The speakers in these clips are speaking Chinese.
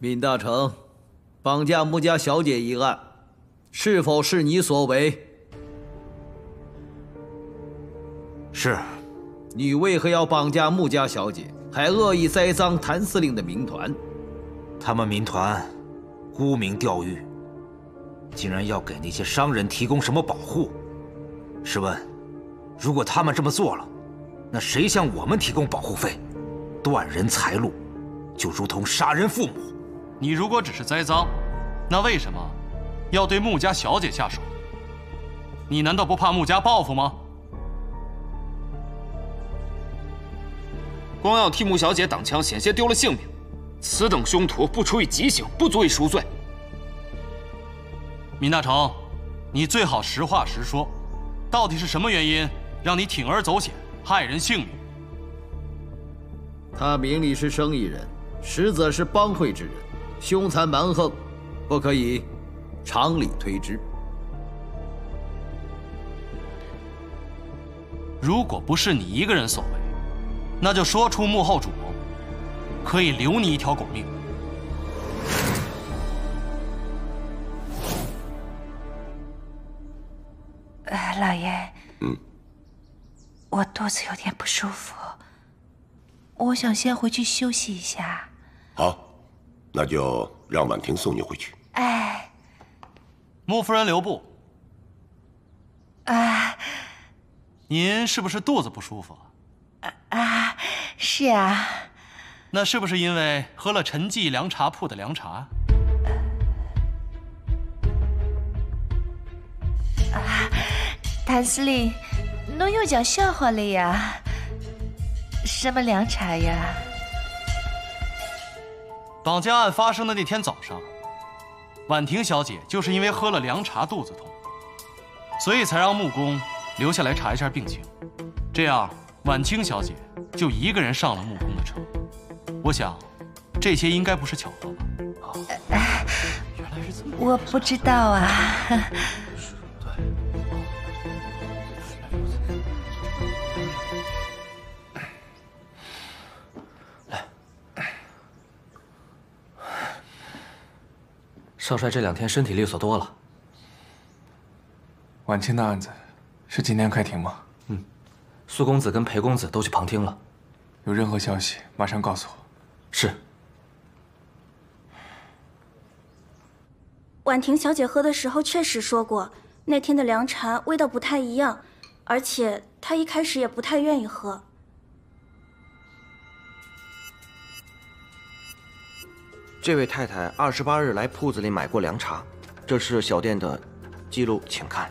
闵大成，绑架穆家小姐一案，是否是你所为？是。你为何要绑架穆家小姐，还恶意栽赃谭司令的民团？他们民团沽名钓誉，竟然要给那些商人提供什么保护？试问，如果他们这么做了，那谁向我们提供保护费？断人财路，就如同杀人父母。你如果只是栽赃，那为什么要对穆家小姐下手？你难道不怕穆家报复吗？ 光要替穆小姐挡枪，险些丢了性命。此等凶徒，不处以极刑，不足以赎罪。闵大成，你最好实话实说，到底是什么原因让你铤而走险，害人性命？他明里是生意人，实则是帮会之人，凶残蛮横，不可以常理推之。如果不是你一个人所为， 那就说出幕后主谋，可以留你一条狗命。老爷，我肚子有点不舒服，我想先回去休息一下。好，那就让婉婷送你回去。哎，穆夫人留步。啊，您是不是肚子不舒服？ 啊，是啊，那是不是因为喝了陈记凉茶铺的凉茶？啊，谭司令，侬又讲笑话了呀？什么凉茶呀？绑架案发生的那天早上，婉婷小姐就是因为喝了凉茶肚子痛，所以才让木工留下来查一下病情，这样 婉清小姐就一个人上了木工的车，我想，这些应该不是巧合吧？原来是这么，我不知道啊。来，少帅这两天身体利索多了。婉清的案子是今天开庭吗？ 苏公子跟裴公子都去旁听了，有任何消息马上告诉我。是。婉婷小姐喝的时候确实说过，那天的凉茶味道不太一样，而且她一开始也不太愿意喝。这位太太28日来铺子里买过凉茶，这是小店的记录，请看。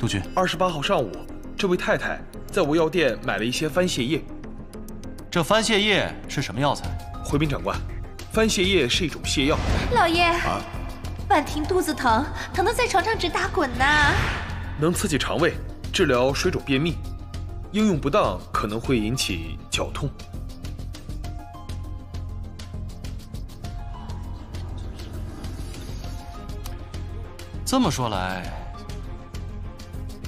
督军，28号上午，这位太太在我药店买了一些番泻叶。这番泻叶是什么药材？回禀长官，番泻叶是一种泻药。老爷，婉婷肚子疼，疼得在床上直打滚呢。能刺激肠胃，治疗水肿便秘，应用不当可能会引起绞痛。这么说来，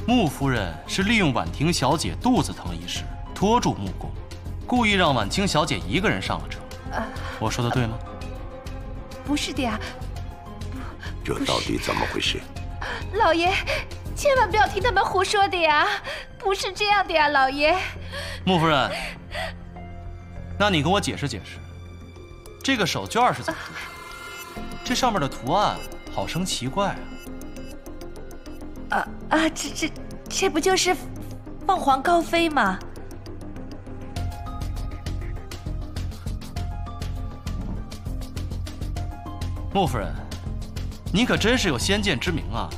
穆夫人是利用婉婷小姐肚子疼一事拖住穆公，故意让婉清小姐一个人上了车。我说的对吗？不是的呀，这到底怎么回事？老爷，千万不要听他们胡说的呀，不是这样的呀，老爷。穆夫人，那你跟我解释解释，这个手绢是怎么回事？这上面的图案好生奇怪啊！ 这不就是凤凰高飞吗？穆夫人，你可真是有先见之明啊！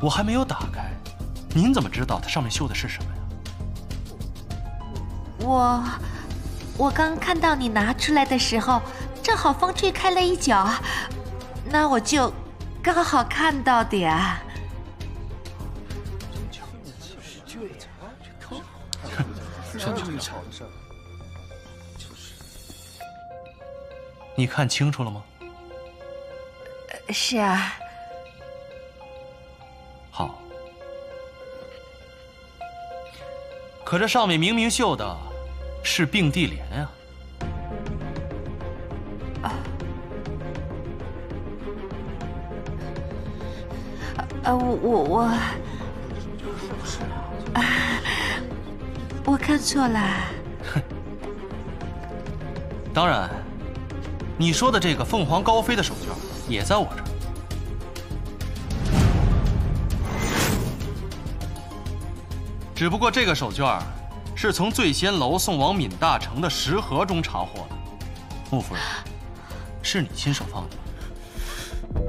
我还没有打开，您怎么知道它上面绣的是什么呀？我刚看到你拿出来的时候，正好风吹开了一角。 那我就刚好看到的呀。你看清楚了吗？是啊。好。可这上面明明绣的是并蒂莲啊。 我，啊，我看错了。哼，当然，你说的这个凤凰高飞的手绢也在我这儿。只不过这个手绢是从醉仙楼送往闵大城的食盒中查获的。穆夫人，是你亲手放的吗？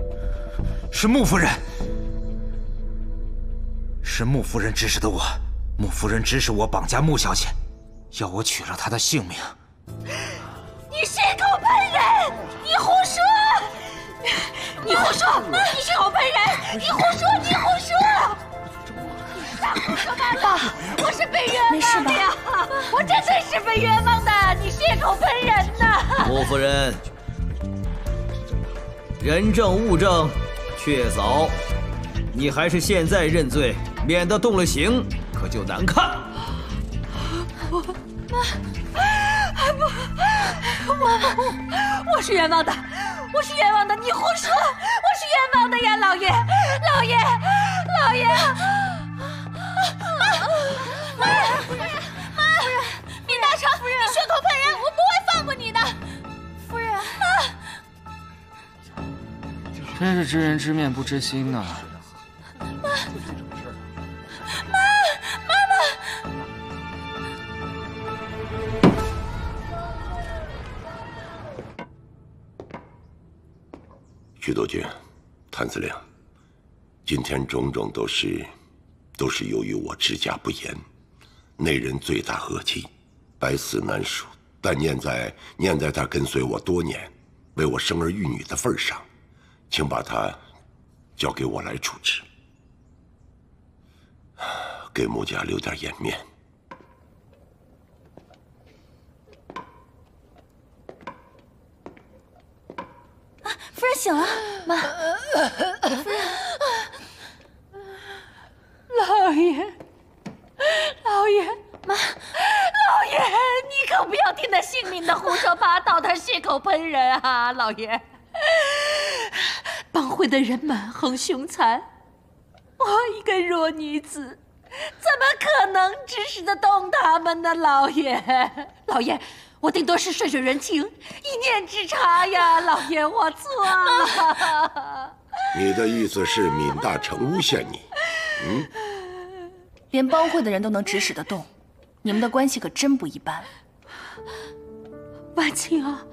是穆夫人。 是穆夫人指使的我，穆夫人指使我绑架穆小姐，要我取了她的性命。你血口喷人！你胡说！你胡说！你血口喷人！你胡说！你胡说！胡说八道！我是被冤枉的呀！我真的是被冤枉的！你血口喷人呐！穆夫人，人证物证确凿，你还是现在认罪。 免得动了刑，可就难看。我是冤枉的，我是冤枉的，你胡说，我是冤枉的呀，老爷，老爷，老爷！夫人，夫人，妈，闵大成，你血口喷人，我不会放过你的。夫人，妈，真是知人知面不知心呐。妈。 徐督军，谭司令，今天种种都是由于我治家不严，内人罪大恶极，百死难赎。但念在他跟随我多年，为我生儿育女的份上，请把他交给我来处置，给穆家留点颜面。 夫人醒了，妈。夫人，老爷，老爷，妈，老爷，你可不要听他姓名的胡说八道，他血口喷人啊，老爷。帮会的人蛮横凶残，我一个弱女子，怎么可能指使得动他们呢，老爷？老爷。 我顶多是顺水人情，一念之差呀，老爷，我错了。你的意思是闵大成诬陷你？嗯，连帮会的人都能指使得动，你们的关系可真不一般。婉清啊，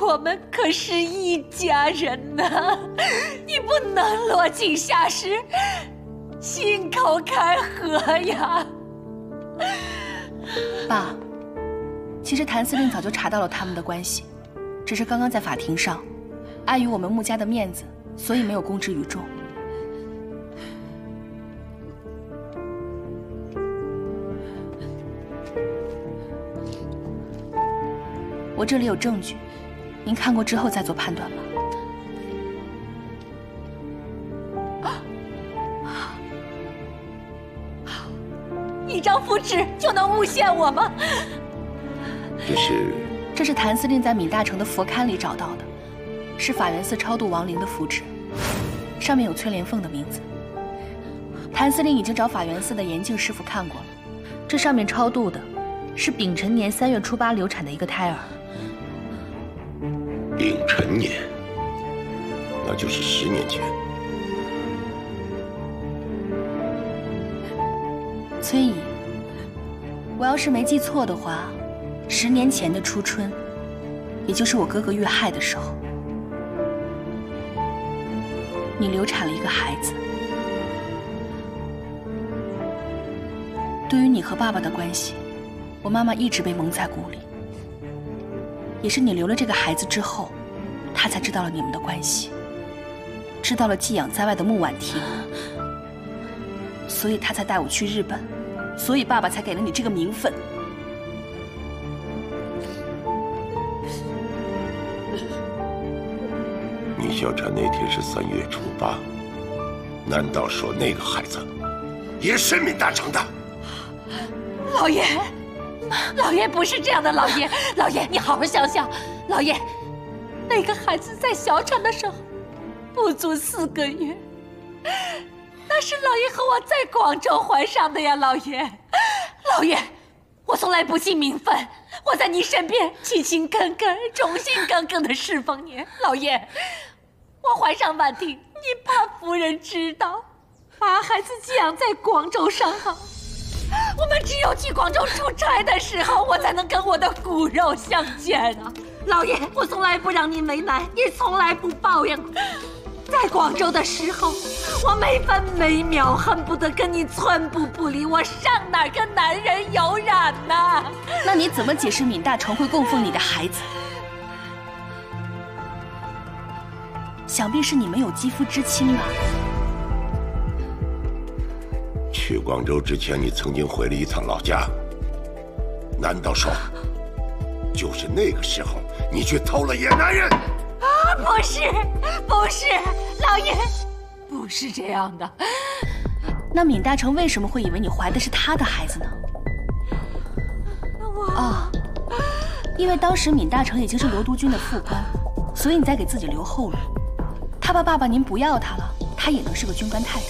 我们可是一家人呐，你不能落井下石，信口开河呀。 爸，其实谭司令早就查到了他们的关系，只是刚刚在法庭上，碍于我们穆家的面子，所以没有公之于众。我这里有证据，您看过之后再做判断吧。一张符纸就能诬陷我吗？这是谭司令在闵大成的佛龛里找到的，是法源寺超度亡灵的符纸，上面有崔莲凤的名字。谭司令已经找法源寺的严净师傅看过了，这上面超度的是丙辰年3月初8流产的一个胎儿。丙辰年，那就是10年前。 崔姨，我要是没记错的话，10年前的初春，也就是我哥哥遇害的时候，你流产了一个孩子。对于你和爸爸的关系，我妈妈一直被蒙在鼓里。也是你留了这个孩子之后，她才知道了你们的关系，知道了寄养在外的穆婉婷。 所以他才带我去日本，所以爸爸才给了你这个名分。你小产那天是3月初8，难道说那个孩子也是命大成的？老爷，老爷不是这样的，老爷，老爷你好好想想，老爷，那个孩子在小产的时候不足4个月，那是老爷和我在广州怀上的呀，老爷，老爷。 我从来不信名分，我在你身边勤勤恳恳、忠心耿耿的侍奉您，老爷。我怀上婉婷，你怕夫人知道，把孩子寄养在广州上好。我们只有去广州出差的时候，我才能跟我的骨肉相见啊！老爷，我从来不让您为难，也从来不抱怨过。在广州的时候，我每分每秒恨不得跟你寸步不离，我上哪儿跟男人有染呢？那你怎么解释闵大成会供奉你的孩子？想必是你们有肌肤之亲吧？去广州之前，你曾经回了一趟老家，难道说，就是那个时候你去偷了野男人？ 啊，不是，不是，老爷，不是这样的。那闵大成为什么会以为你怀的是他的孩子呢？哦，因为当时闵大成已经是罗督军的副官，所以你在给自己留后路。他怕爸爸您不要他了，他也能是个军官太太。